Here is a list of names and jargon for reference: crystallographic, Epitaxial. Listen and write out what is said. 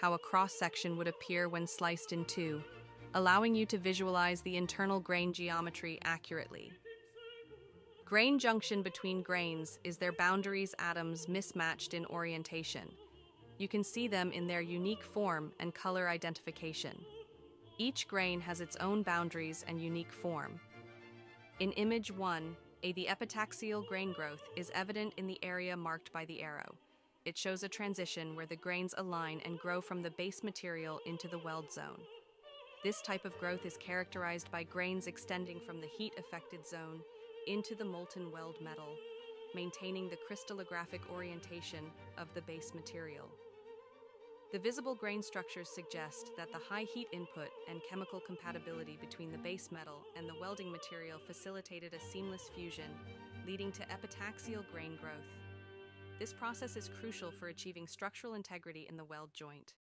how a cross-section would appear when sliced in two, allowing you to visualize the internal grain geometry accurately. Grain junction between grains is their boundaries atoms mismatched in orientation. You can see them in their unique form and color identification. Each grain has its own boundaries and unique form. In Image 1, the epitaxial grain growth is evident in the area marked by the arrow. It shows a transition where the grains align and grow from the base material into the weld zone. This type of growth is characterized by grains extending from the heat-affected zone into the molten weld metal, maintaining the crystallographic orientation of the base material. The visible grain structures suggest that the high heat input and chemical compatibility between the base metal and the welding material facilitated a seamless fusion, leading to epitaxial grain growth. This process is crucial for achieving structural integrity in the weld joint.